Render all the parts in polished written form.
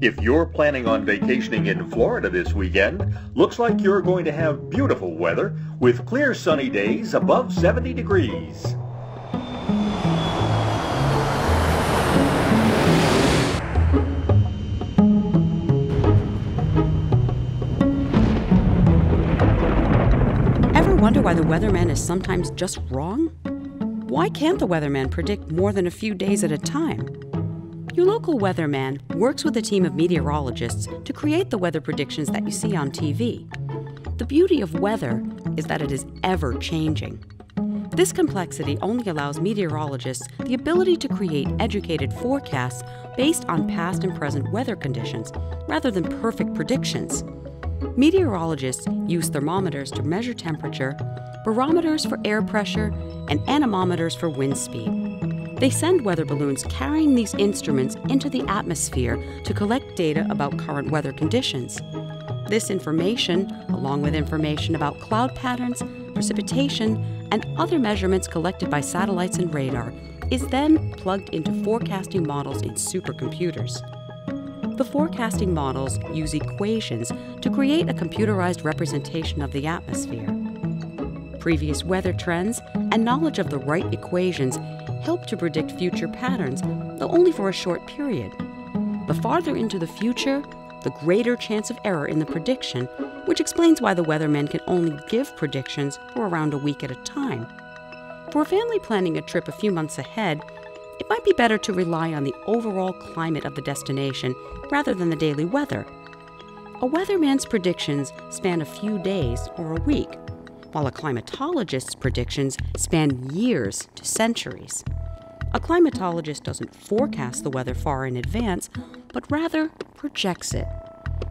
If you're planning on vacationing in Florida this weekend, looks like you're going to have beautiful weather with clear sunny days above 70 degrees. Ever wonder why the weatherman is sometimes just wrong? Why can't the weatherman predict more than a few days at a time? Your local weatherman works with a team of meteorologists to create the weather predictions that you see on TV. The beauty of weather is that it is ever-changing. This complexity only allows meteorologists the ability to create educated forecasts based on past and present weather conditions, rather than perfect predictions. Meteorologists use thermometers to measure temperature, barometers for air pressure, and anemometers for wind speed. They send weather balloons carrying these instruments into the atmosphere to collect data about current weather conditions. This information, along with information about cloud patterns, precipitation, and other measurements collected by satellites and radar, is then plugged into forecasting models in supercomputers. The forecasting models use equations to create a computerized representation of the atmosphere. Previous weather trends and knowledge of the right equations help to predict future patterns, though only for a short period. The farther into the future, the greater chance of error in the prediction, which explains why the weatherman can only give predictions for around a week at a time. For a family planning a trip a few months ahead, it might be better to rely on the overall climate of the destination rather than the daily weather. A weatherman's predictions span a few days or a week, while a climatologist's predictions span years to centuries. A climatologist doesn't forecast the weather far in advance, but rather projects it.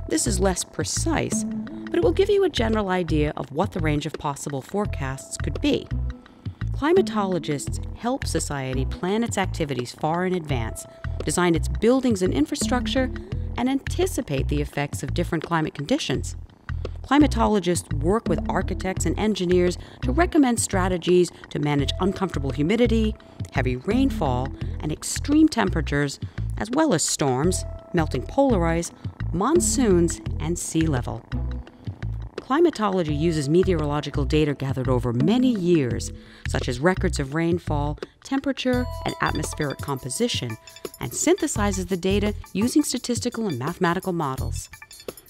This is less precise, but it will give you a general idea of what the range of possible forecasts could be. Climatologists help society plan its activities far in advance, design its buildings and infrastructure, and anticipate the effects of different climate conditions. Climatologists work with architects and engineers to recommend strategies to manage uncomfortable humidity, heavy rainfall, and extreme temperatures, as well as storms, melting polar ice, monsoons, and sea level. Climatology uses meteorological data gathered over many years, such as records of rainfall, temperature, and atmospheric composition, and synthesizes the data using statistical and mathematical models.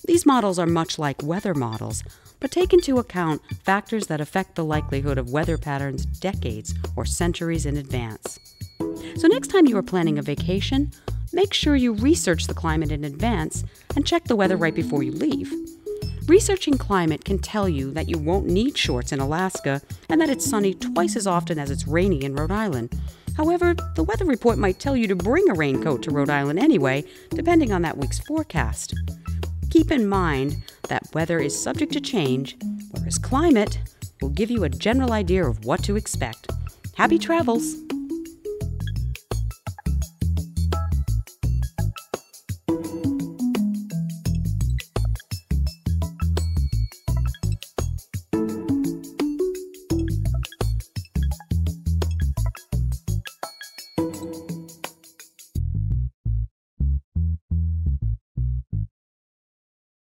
These models are much like weather models, but take into account factors that affect the likelihood of weather patterns decades or centuries in advance. So next time you are planning a vacation, make sure you research the climate in advance and check the weather right before you leave. Researching climate can tell you that you won't need shorts in Alaska and that it's sunny twice as often as it's rainy in Rhode Island. However, the weather report might tell you to bring a raincoat to Rhode Island anyway, depending on that week's forecast. Keep in mind that weather is subject to change, whereas climate will give you a general idea of what to expect. Happy travels!